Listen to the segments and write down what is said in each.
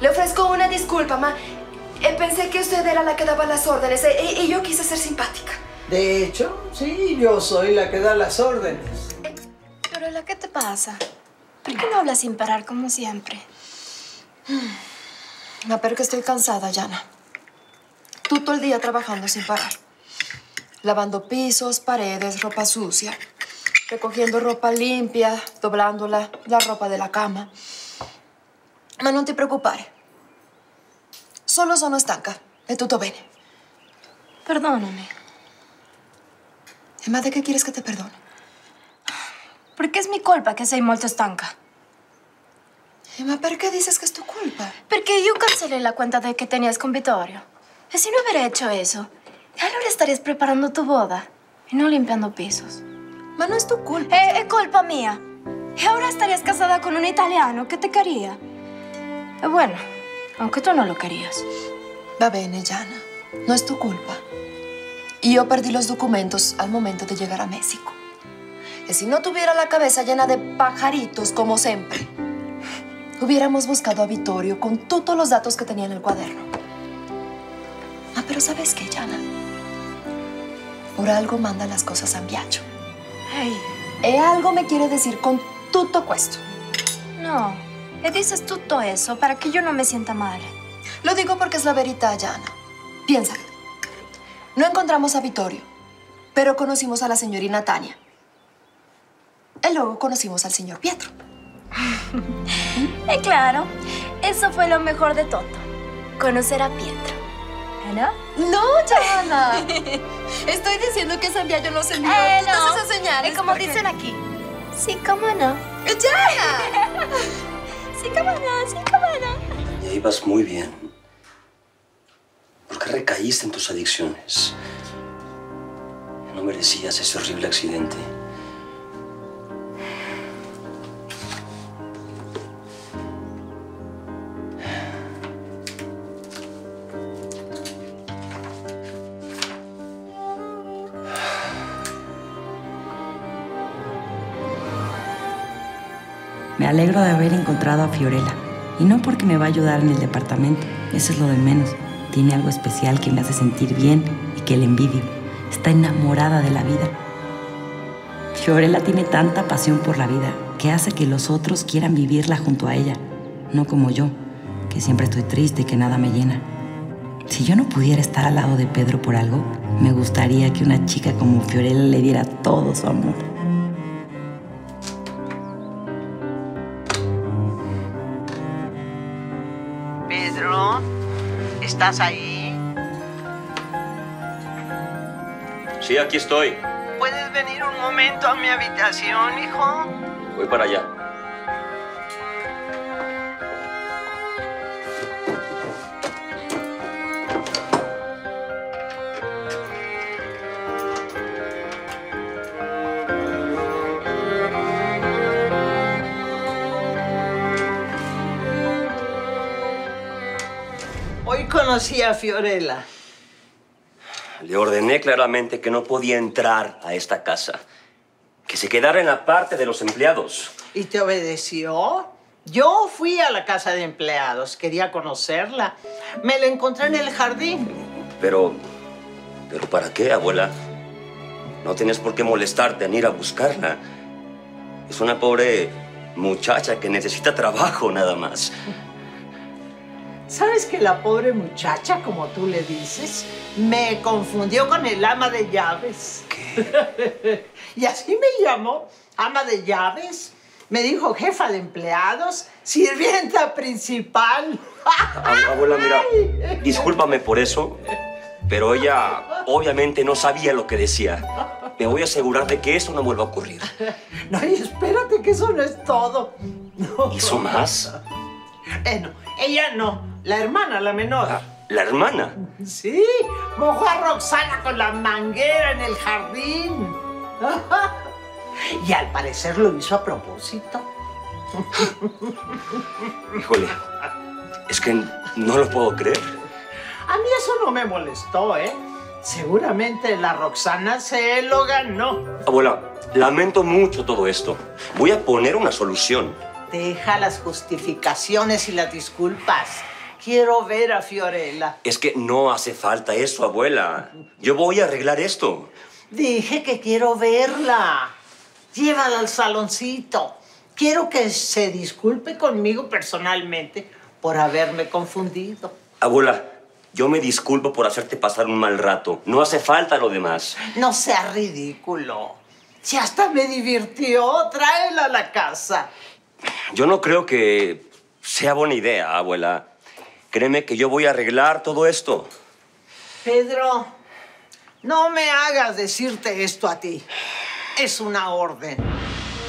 Le ofrezco una disculpa, ma. Pensé que usted era la que daba las órdenes y yo quise ser simpática. De hecho, sí, yo soy la que da las órdenes. Fiorella, ¿qué te pasa? ¿Por qué no hablas sin parar como siempre? Me apero que estoy cansada, Yana. Tú todo el día trabajando sin parar. Lavando pisos, paredes, ropa sucia. Recogiendo ropa limpia, doblándola, la ropa de la cama. Ma, no te preocupes. Solo sono stanca e tutto bene. Perdóname. ¿Y más de qué quieres que te perdone? Porque es mi colpa que sei molto stanca. ¿Y más por qué dices que es tu culpa? Porque yo cancelé la cuenta de que tenías con Vittorio. Y si no hubiera hecho eso, allora estarías preparando tu boda y no limpiando pisos. Ma no es tu culpa. Es culpa mía. Y ahora estarías casada con un italiano que te quería. Bueno. Aunque tú no lo querías. Va bene, Yana. No es tu culpa. Y yo perdí los documentos al momento de llegar a México. Y si no tuviera la cabeza llena de pajaritos, como siempre, hubiéramos buscado a Vittorio con todos los datos que tenía en el cuaderno. Ah, pero ¿sabes qué, Yana? Por algo mandan las cosas a un viaggio. Hey. E algo me quiere decir con tutto questo. No. Le dices tú todo eso para que yo no me sienta mal. Lo digo porque es la verità, Yana. Piénsalo. No encontramos a Vittorio, pero conocimos a la señorina Tania. Y luego conocimos al señor Pietro. Y claro, eso fue lo mejor de todo. Conocer a Pietro. ¿Verdad? No, Yana. Estoy diciendo que ese viaje nos envió. No. Estás a soñar. Es como dicen aquí. Sí, cómo no. ¡Yana! Sí, camarada, sí, camarada. Y ahí vas muy bien. ¿Por qué recaíste en tus adicciones? No merecías ese horrible accidente. Me alegro de haber encontrado a Fiorella, y no porque me va a ayudar en el departamento, eso es lo de menos. Tiene algo especial que me hace sentir bien y que le envidio. Está enamorada de la vida. Fiorella tiene tanta pasión por la vida que hace que los otros quieran vivirla junto a ella, no como yo, que siempre estoy triste y que nada me llena. Si yo no pudiera estar al lado de Pedro por algo, me gustaría que una chica como Fiorella le diera todo su amor. ¿Estás ahí? Sí, aquí estoy. ¿Puedes venir un momento a mi habitación, hijo? Voy para allá. Conocí a Fiorella. Le ordené claramente que no podía entrar a esta casa. Que se quedara en la parte de los empleados. ¿Y te obedeció? Yo fui a la casa de empleados. Quería conocerla. Me la encontré en el jardín. Pero ¿para qué, abuela? No tienes por qué molestarte en ir a buscarla. Es una pobre muchacha que necesita trabajo nada más. ¿Sabes que la pobre muchacha, como tú le dices, me confundió con el ama de llaves? ¿Qué? Y así me llamó, ama de llaves. Me dijo jefa de empleados, sirvienta principal. Abuela, mira, discúlpame por eso, pero ella obviamente no sabía lo que decía. Me voy a asegurar de que eso no vuelva a ocurrir. No, y espérate que eso no es todo. No. ¿Hizo más? No, ella no. La hermana, la menor. ¿La hermana? Sí, mojó a Roxana con la manguera en el jardín. Y al parecer lo hizo a propósito. Híjole, es que no lo puedo creer. A mí eso no me molestó, ¿eh? Seguramente la Roxana se lo ganó. Abuela, lamento mucho todo esto. Voy a poner una solución. Deja las justificaciones y las disculpas. Quiero ver a Fiorella. Es que no hace falta eso, abuela. Yo voy a arreglar esto. Dije que quiero verla. Llévala al saloncito. Quiero que se disculpe conmigo personalmente por haberme confundido. Abuela, yo me disculpo por hacerte pasar un mal rato. No hace falta lo demás. No seas ridículo. Si hasta me divirtió, tráela a la casa. Yo no creo que sea buena idea, abuela. Créeme que yo voy a arreglar todo esto. Pedro, no me hagas decirte esto a ti. Es una orden.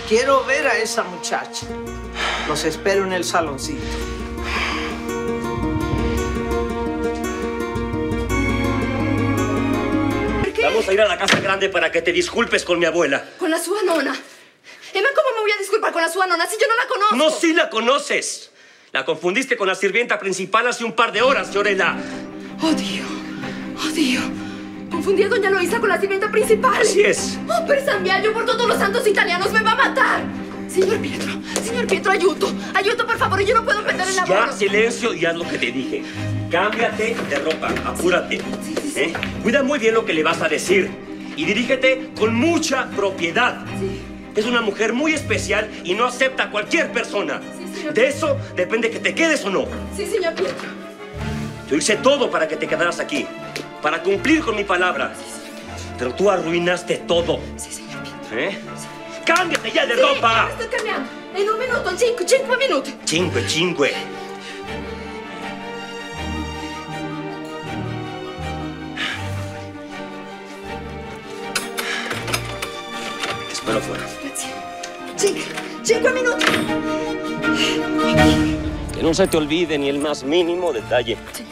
Quiero ver a esa muchacha. Los espero en el saloncito. Vamos a ir a la casa grande para que te disculpes con mi abuela. Con la sua nona. Emma, ¿cómo me voy a disculpar con la sua nona si yo no la conozco? No, sí la conoces. La confundiste con la sirvienta principal hace un par de horas, Fiorella. Oh, Dios. Confundí a doña Eloísa con la sirvienta principal. Así es. Oh, pero Sambiallo, por todos los santos italianos, me va a matar. Señor Pietro, ayuto, por favor, yo no puedo perder el abuelo. Ya, silencio y haz lo que te dije. Cámbiate de ropa, apúrate. Sí. Cuida muy bien lo que le vas a decir y dirígete con mucha propiedad. Sí. Es una mujer muy especial y no acepta a cualquier persona. Sí, de eso depende que te quedes o no. Sí, señor Pietro. Yo hice todo para que te quedaras aquí, para cumplir con mi palabra. Sí, pero tú arruinaste todo. Sí, señor Pietro. Sí. ¡Cámbiate ya de ropa! Me estoy cambiando. En un minuto, en cinco minutos. Cinco. Te espero fuera. Cinco minutos. Que no se te olvide ni el más mínimo detalle. Sí.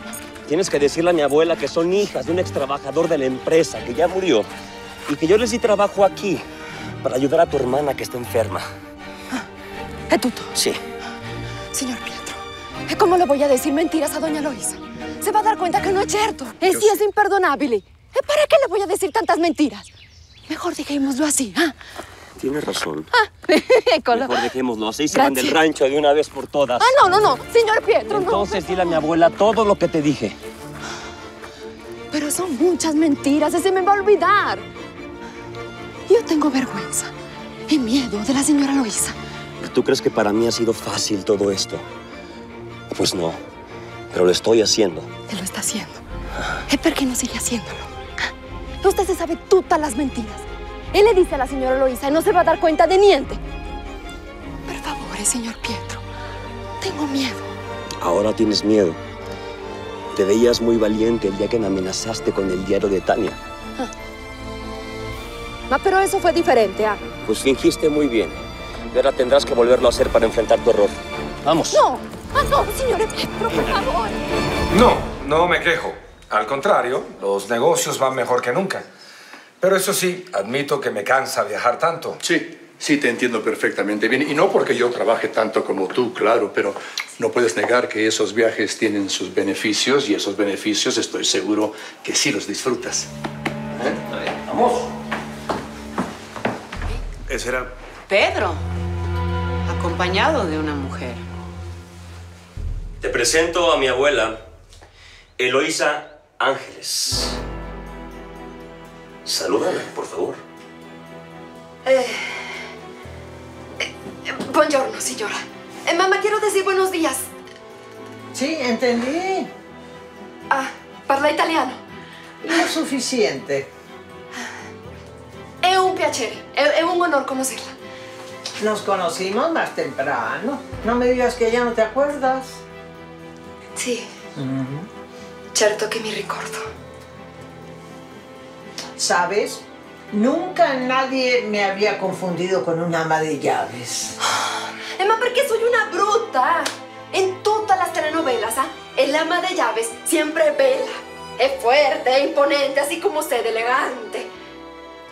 Tienes que decirle a mi abuela que son hijas de un extrabajador de la empresa que ya murió y que yo les di trabajo aquí para ayudar a tu hermana que está enferma. ¿Es tuto? Sí. Señor Pietro, ¿cómo le voy a decir mentiras a doña Eloísa? Se va a dar cuenta que no es cierto. Sí es imperdonable. ¿Para qué le voy a decir tantas mentiras? Mejor dejémoslo así. Tienes razón. Mejor dejémoslo así y se van del rancho de una vez por todas. No, señor Pietro, entonces, no. Entonces dile a mi abuela todo lo que te dije. Pero son muchas mentiras, se me va a olvidar. Yo tengo vergüenza y miedo de la señora Eloísa. ¿Tú crees que para mí ha sido fácil todo esto? Pues no, pero lo estoy haciendo. Te lo está haciendo. ¿Por qué no sigue haciéndolo? Usted se sabe todas las mentiras. Él le dice a la señora Eloísa y no se va a dar cuenta de niente. Por favor, señor Pietro, tengo miedo. Ahora tienes miedo. Te veías muy valiente el día que me amenazaste con el diario de Tania. Pero eso fue diferente, Pues fingiste muy bien. Y ahora tendrás que volverlo a hacer para enfrentar tu error. Vamos. No, señor Pietro, por favor. No me quejo. Al contrario, los negocios van mejor que nunca. Pero eso sí, admito que me cansa viajar tanto. Sí, te entiendo perfectamente bien. Y no porque yo trabaje tanto como tú, claro, pero no puedes negar que esos viajes tienen sus beneficios y esos beneficios estoy seguro que sí los disfrutas. Vamos. Ese era... Pedro, acompañado de una mujer. Te presento a mi abuela, Eloísa Ángeles. Salúdala, por favor. Buongiorno, señora. Mamá, quiero decir buenos días. Sí, entendí. Parla italiano. No es suficiente. Es un piacere, es un honor conocerla. Nos conocimos más temprano. No me digas que ya no te acuerdas. Sí. Cierto que me recuerdo. ¿Sabes? Nunca nadie me había confundido con un ama de llaves. Emma, porque soy una bruta. En todas las telenovelas, el ama de llaves siempre vela. Es fuerte, es imponente, así como usted, elegante.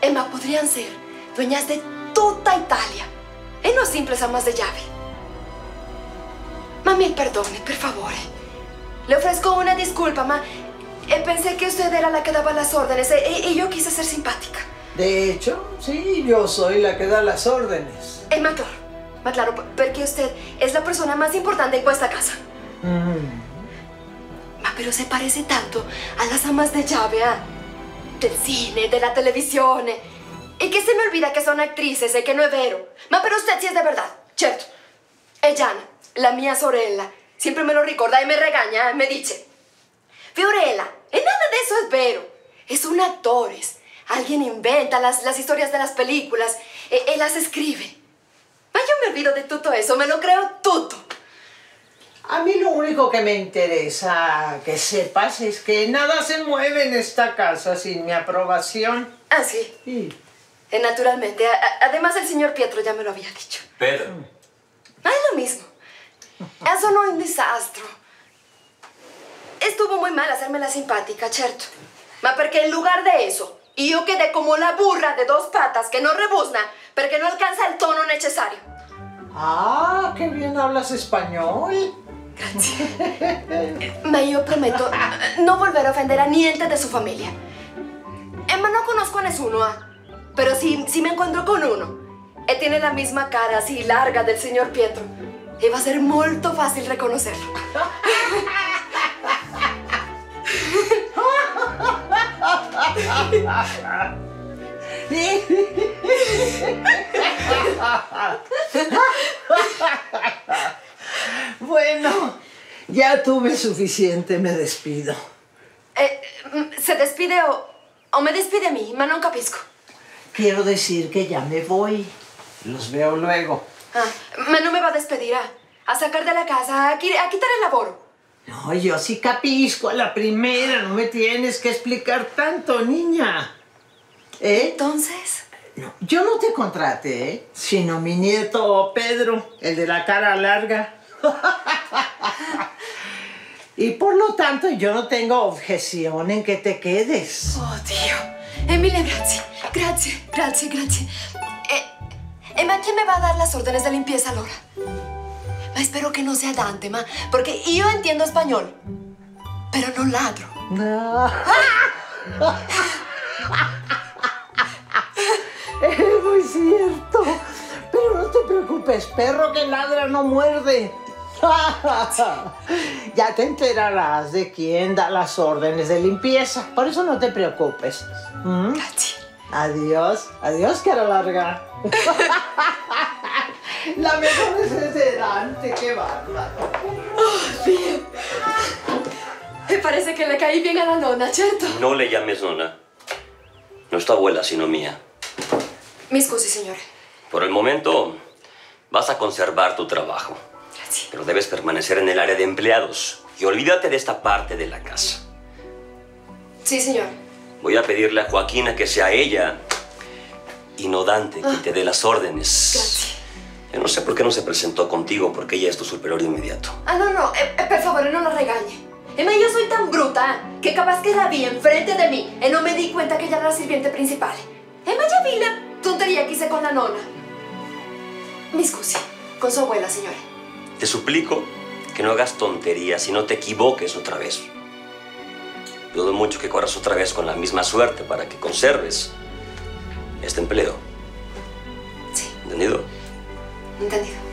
Emma, podrían ser dueñas de toda Italia. No simples amas de llave. Mami, perdone, por favor. Le ofrezco una disculpa, ma. Pensé que usted era la que daba las órdenes y yo quise ser simpática. De hecho, sí, yo soy la que da las órdenes. Mator, Ma claro, porque usted es la persona más importante en esta casa. Ma, pero se parece tanto a las amas de llave, del cine, de la televisión. Y que se me olvida que son actrices y que no es vero. Ma, pero usted sí es de verdad, ¿cierto? Ella, la mía Fiorella, siempre me lo recuerda y me regaña, me dice. Fiorella, nada de eso es vero. Es un actor. Alguien inventa las historias de las películas. Él las escribe. Ma, yo me olvido de todo eso, me lo creo todo. A mí lo único que me interesa que sepas es que nada se mueve en esta casa sin mi aprobación. Ah, sí. Sí. Naturalmente. Además, el señor Pietro ya me lo había dicho. Pedro. Ah, es lo mismo. Eso no es un desastre. Estuvo muy mal hacerme la simpática, ¿cierto? Ma, porque en lugar de eso, yo quedé como la burra de dos patas que no rebuzna, porque no alcanza el tono necesario. Ah, qué bien hablas español. Gracias. Ma, yo prometo no volver a ofender a niente de su familia. Emma, no conozco a Nesuno, pero sí me encuentro con uno. Él tiene la misma cara así larga del señor Pietro. Y va a ser muy fácil reconocerlo. Bueno, ya tuve suficiente, me despido. ¿Se despide o me despide a mí? Ma, no capisco. Quiero decir que ya me voy. Los veo luego. Ma, no me va a despedir, a sacar de la casa, a quitar el laboro. No, yo sí capisco a la primera. No me tienes que explicar tanto, niña. ¿Eh? ¿Entonces? No, yo no te contraté, sino mi nieto Pedro, el de la cara larga. Y por lo tanto, yo no tengo objeción en que te quedes. Oh, Dio. Emile, gracias. Gracias, gracias, gracias. Emma, ¿quién me va a dar las órdenes de limpieza, Laura? Ma, espero que no sea Dante, ma, porque yo entiendo español, pero no ladro. No. Es muy cierto, pero no te preocupes, perro que ladra no muerde. Ya te enterarás de quién da las órdenes de limpieza, por eso no te preocupes. ¿Mm? Gracias. Adiós, adiós, cara larga. La mejor es ese Dante, qué bárbaro. Oh, bien. Me parece que le caí bien a la nona, ¿cierto? No le llames nona. No es tu abuela, sino mía. Me excuse, señor. Por el momento vas a conservar tu trabajo. Gracias. Pero debes permanecer en el área de empleados y olvídate de esta parte de la casa. Sí, señor. Voy a pedirle a Joaquina que sea ella y no Dante quien te dé las órdenes. Gracias. Yo no sé por qué no se presentó contigo, porque ella es tu superior inmediato. Ah, no, no. Por favor, no la regañe. Emma, yo soy tan bruta que capaz que la vi enfrente de mí y no me di cuenta que ella era la sirviente principal. Emma, ya vi la tontería que hice con la nona. Me excuse, con su abuela, señora. Te suplico que no hagas tonterías y no te equivoques otra vez. Dudo mucho que corras otra vez con la misma suerte para que conserves este empleo. Sí. ¿Entendido? Entendido.